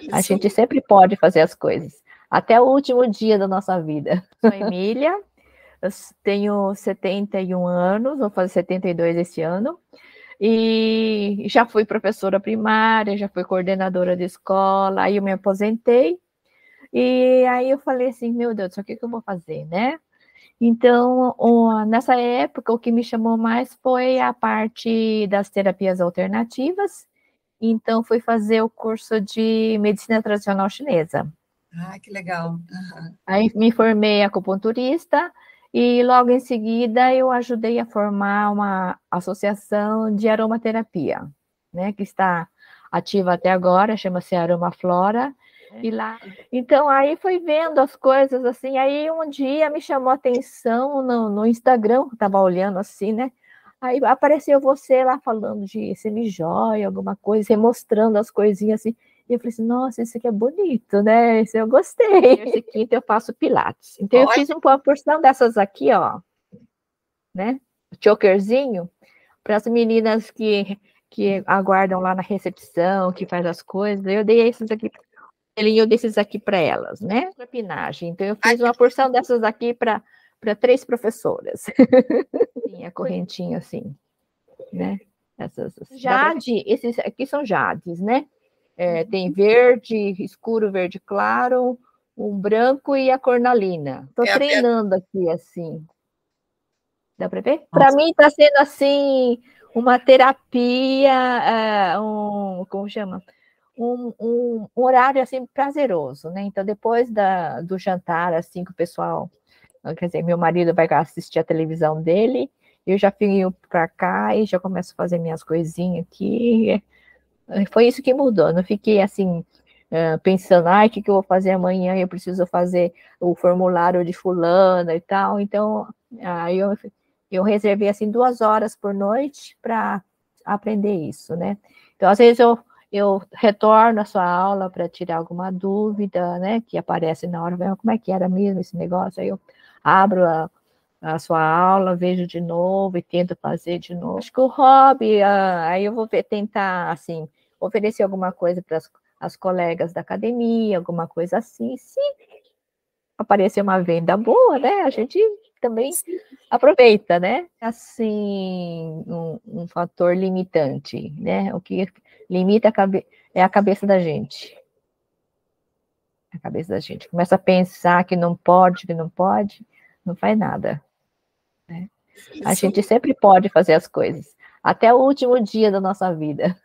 Isso. A gente sempre pode fazer as coisas, até o último dia da nossa vida. Sou Emília, eu tenho 71 anos, vou fazer 72 esse ano, e já fui professora primária, já fui coordenadora de escola, aí eu me aposentei, e aí eu falei assim, meu Deus, só que eu vou fazer, né? Então, nessa época, o que me chamou mais foi a parte das terapias alternativas. Então, fui fazer o curso de medicina tradicional chinesa. Ah, que legal. Uhum. Aí, me formei acupunturista e, logo em seguida, eu ajudei a formar uma associação de aromaterapia, né, que está ativa até agora, chama-se Aroma Flora. E lá. Então, aí foi vendo as coisas, assim, aí um dia me chamou a atenção no Instagram, estava olhando assim, né? Aí apareceu você lá falando de semijoia, alguma coisa, você mostrando as coisinhas assim, e eu falei assim, nossa, isso aqui é bonito, né? Isso eu gostei. Esse quinto eu faço pilates. Então, eu fiz uma porção dessas aqui, ó, né? Chokerzinho, para as meninas que aguardam lá na recepção, que faz as coisas, eu dei esses aqui. Eu desses aqui para elas, né? Pinagem. Então, eu fiz uma porção dessas aqui para 3 professoras. Sim, a correntinha, assim, né? Essas, Jade, esses aqui são jades, né? É, tem verde escuro, verde claro, um branco e a cornalina. Tô treinando aqui, assim. Dá para ver? Para mim, tá sendo, assim, uma terapia, como chama? Um horário, assim, prazeroso, né? Então, depois do jantar, assim, que o pessoal... Quer dizer, meu marido vai assistir a televisão dele, eu já fico pra cá e já começo a fazer minhas coisinhas aqui. Foi isso que mudou. Não fiquei, assim, pensando, ai, o que eu vou fazer amanhã? Eu preciso fazer o formulário de fulana e tal. Então, aí eu reservei, assim, 2 horas por noite para aprender isso, né? Então, às vezes, eu retorno à sua aula para tirar alguma dúvida, né, que aparece na hora, como é que era mesmo esse negócio, aí eu abro a sua aula, vejo de novo e tento fazer de novo. Acho que o hobby, aí eu vou tentar, assim, oferecer alguma coisa para as colegas da academia, alguma coisa assim, se aparecer uma venda boa, né, a gente também aproveita, né, assim, um fator limitante, né, o que... Limita é a cabeça da gente. A cabeça da gente. Começa a pensar que não pode, não faz nada. Né? A gente sempre pode fazer as coisas. Até o último dia da nossa vida.